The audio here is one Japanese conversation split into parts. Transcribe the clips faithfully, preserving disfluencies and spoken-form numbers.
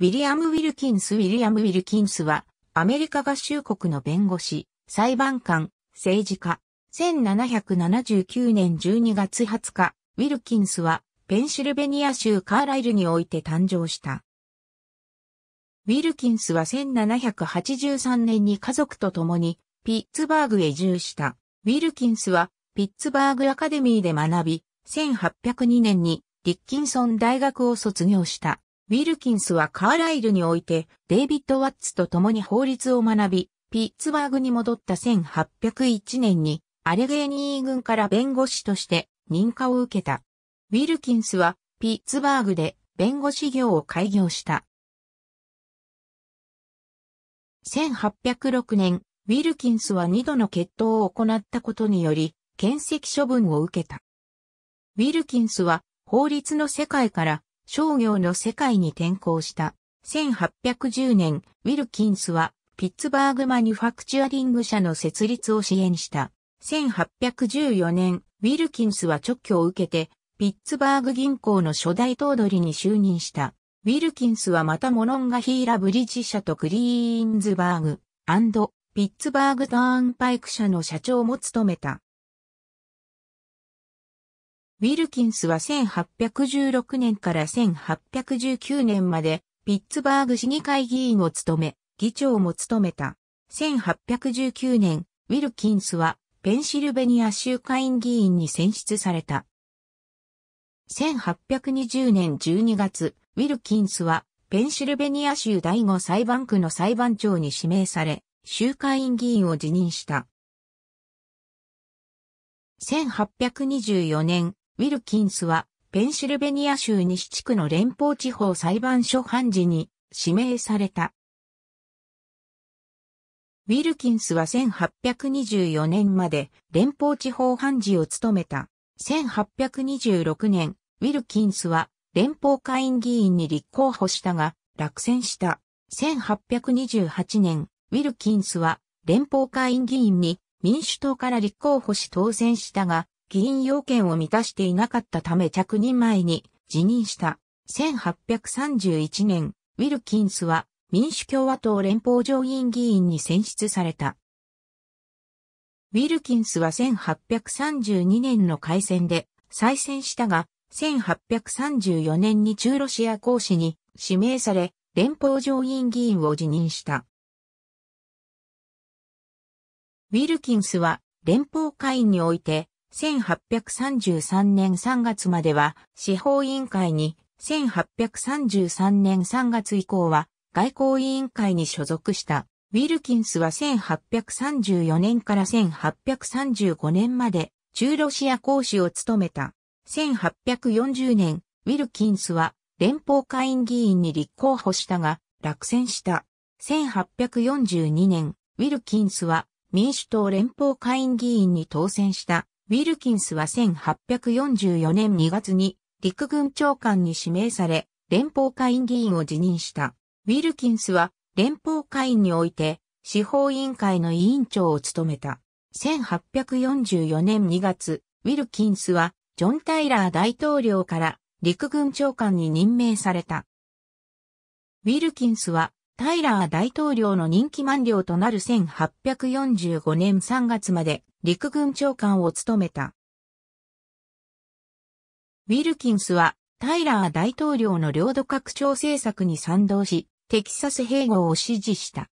ウィリアム・ウィルキンス・ウィリアム・ウィルキンスは、アメリカ合衆国の弁護士、裁判官、政治家。せんななひゃくななじゅうきゅうねんじゅうにがつはつか、ウィルキンスは、ペンシルベニア州カーライルにおいて誕生した。ウィルキンスはせんななひゃくはちじゅうさんねんに家族と共に、ピッツバーグへ移住した。ウィルキンスは、ピッツバーグアカデミーで学び、せんはっぴゃくにねんに、ディッキンソン大学を卒業した。ウィルキンスはカーライルにおいてデイビッド・ワッツと共に法律を学び、ピッツバーグに戻ったせんはっぴゃくいちねんにアレゲーニー郡から弁護士として認可を受けた。ウィルキンスはピッツバーグで弁護士業を開業した。せんはっぴゃくろくねん、ウィルキンスはにどの決闘を行ったことにより、検責処分を受けた。ウィルキンスは法律の世界から商業の世界に転向した。せんはっぴゃくじゅうねん、ウィルキンスはピッツバーグマニュファクチュアリング社の設立を支援した。せんはっぴゃくじゅうよねん、ウィルキンスは勅許を受けて、ピッツバーグ銀行の初代頭取に就任した。ウィルキンスはまたモロンガヒーラブリッジ社とクリーンズバーグ&ピッツバーグターンパイク社の社長も務めた。ウィルキンスはせんはっぴゃくじゅうろくねんからせんはっぴゃくじゅうきゅうねんまでピッツバーグ市議会議員を務め、議長も務めた。せんはっぴゃくじゅうきゅうねん、ウィルキンスはペンシルベニア州下院議員に選出された。せんはっぴゃくにじゅうねんじゅうにがつ、ウィルキンスはペンシルベニア州だいご裁判区の裁判長に指名され、州下院議員を辞任した。せんはっぴゃくにじゅうよねん、ウィルキンスは、ペンシルベニア州西地区の連邦地方裁判所判事に指名された。ウィルキンスはせんはっぴゃくにじゅうよねんまで連邦地方判事を務めた。せんはっぴゃくにじゅうろくねん、ウィルキンスは連邦下院議員に立候補したが、落選した。せんはっぴゃくにじゅうはちねん、ウィルキンスは連邦下院議員に民主党から立候補し当選したが、議員要件を満たしていなかったため着任前に辞任した。せんはっぴゃくさんじゅういちねん、ウィルキンスは民主共和党連邦上院議員に選出された。ウィルキンスはせんはっぴゃくさんじゅうにねんの改選で再選したが、せんはっぴゃくさんじゅうよねんに駐ロシア公使に指名され、連邦上院議員を辞任した。ウィルキンスは連邦下院において、せんはっぴゃくさんじゅうさんねんさんがつまでは司法委員会に、せんはっぴゃくさんじゅうさんねんさんがつ以降は外交委員会に所属した。ウィルキンスはせんはっぴゃくさんじゅうよねんからせんはっぴゃくさんじゅうごねんまで駐ロシア公使を務めた。せんはっぴゃくよんじゅうねん、ウィルキンスは連邦下院議員に立候補したが、落選した。せんはっぴゃくよんじゅうにねん、ウィルキンスは民主党連邦下院議員に当選した。ウィルキンスはせんはっぴゃくよんじゅうよねんにがつに陸軍長官に指名され、連邦下院議員を辞任した。ウィルキンスは連邦下院において司法委員会の委員長を務めた。せんはっぴゃくよんじゅうよねんにがつ、ウィルキンスはジョン・タイラー大統領から陸軍長官に任命された。ウィルキンスはタイラー大統領の任期満了となるせんはっぴゃくよんじゅうごねんさんがつまで、陸軍長官を務めた。ウィルキンスはタイラー大統領の領土拡張政策に賛同し、テキサス併合を支持した。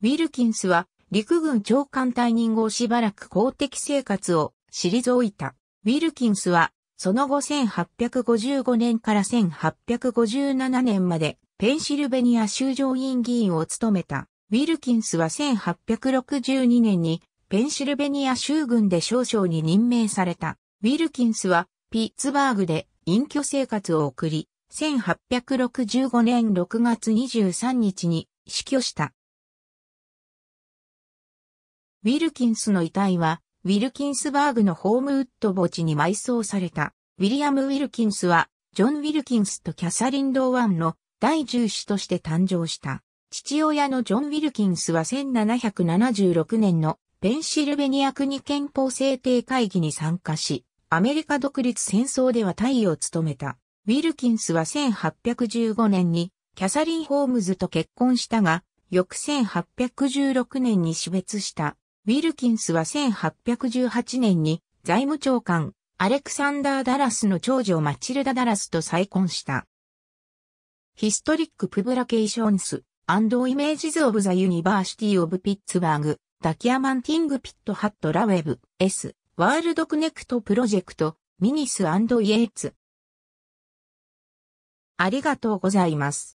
ウィルキンスは陸軍長官退任後しばらく公的生活を退いた。ウィルキンスはその後せんはっぴゃくごじゅうごねんからせんはっぴゃくごじゅうななねんまでペンシルベニア州上院議員を務めた。ウィルキンスはせんはっぴゃくろくじゅうにねんにペンシルベニア州軍で少将に任命された。ウィルキンスはピッツバーグで隠居生活を送り、せんはっぴゃくろくじゅうごねんろくがつにじゅうさんにちに死去した。ウィルキンスの遺体はウィルキンスバーグのホームウッド墓地に埋葬された。ウィリアム・ウィルキンスはジョン・ウィルキンスとキャサリン・ローワンのだいじゅっしとして誕生した。父親のジョン・ウィルキンスはせんななひゃくななじゅうろくねんのペンシルベニア国憲法制定会議に参加し、アメリカ独立戦争では大尉を務めた。ウィルキンスはせんはっぴゃくじゅうごねんにキャサリン・ホームズと結婚したが、翌せんはっぴゃくじゅうろくねんに死別した。ウィルキンスはせんはっぴゃくじゅうはちねんに財務長官アレクサンダー・ダラスの長女マチルダ・ダラスと再婚した。ヒストリック・プブラケーションス・アンド・イメージズ・オブ・ザ・ユニバーシティ・オブ・ピッツバーグ、ダキャマンティング・ピット・ハット・ラ・ウェブ、S、ワールド・クネクト・プロジェクト、ミニス&イエーツ。ありがとうございます。